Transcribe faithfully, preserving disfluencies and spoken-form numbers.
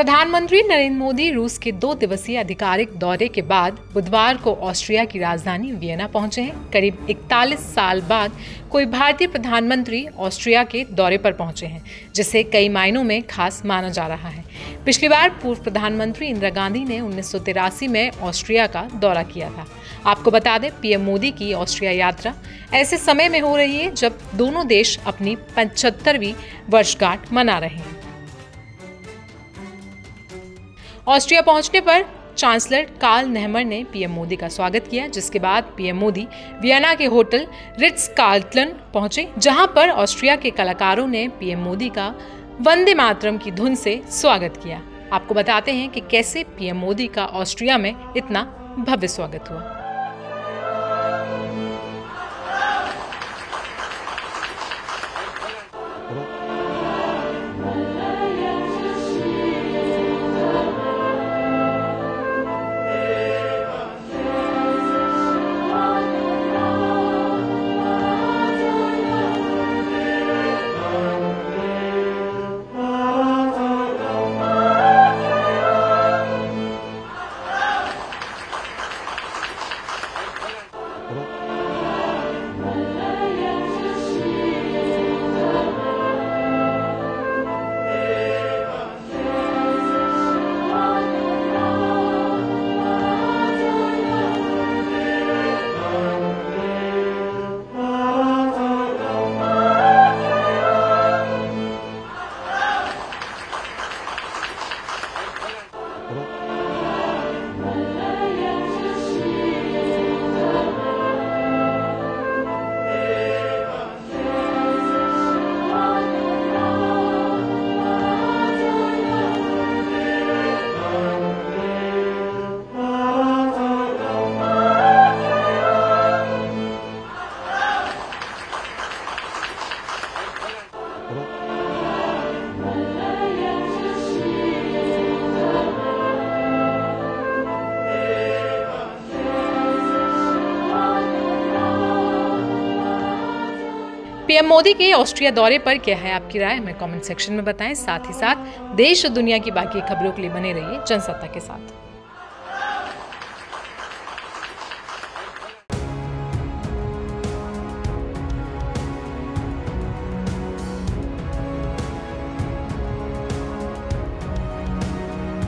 प्रधानमंत्री नरेंद्र मोदी रूस के दो दिवसीय आधिकारिक दौरे के बाद बुधवार को ऑस्ट्रिया की राजधानी वियना पहुंचे हैं। करीब इकतालीस साल बाद कोई भारतीय प्रधानमंत्री ऑस्ट्रिया के दौरे पर पहुंचे हैं, जिसे कई मायनों में खास माना जा रहा है। पिछली बार पूर्व प्रधानमंत्री इंदिरा गांधी ने उन्नीस सौ तिरासी में ऑस्ट्रिया का दौरा किया था। आपको बता दें, पीएम मोदी की ऑस्ट्रिया यात्रा ऐसे समय में हो रही है जब दोनों देश अपनी पचहत्तरवीं वर्षगांठ मना रहे हैं। ऑस्ट्रिया पहुंचने पर चांसलर कार्ल नेहमर ने पीएम मोदी का स्वागत किया, जिसके बाद पीएम मोदी वियना के होटल रिट्स कार्लटन पहुंचे, जहां पर ऑस्ट्रिया के कलाकारों ने पीएम मोदी का वंदे मातरम की धुन से स्वागत किया। आपको बताते हैं कि कैसे पीएम मोदी का ऑस्ट्रिया में इतना भव्य स्वागत हुआ। पीएम मोदी के ऑस्ट्रिया दौरे पर क्या है आपकी राय, हमें कमेंट सेक्शन में बताएं। साथ ही साथ देश और दुनिया की बाकी खबरों के लिए बने रहिए जनसत्ता के साथ।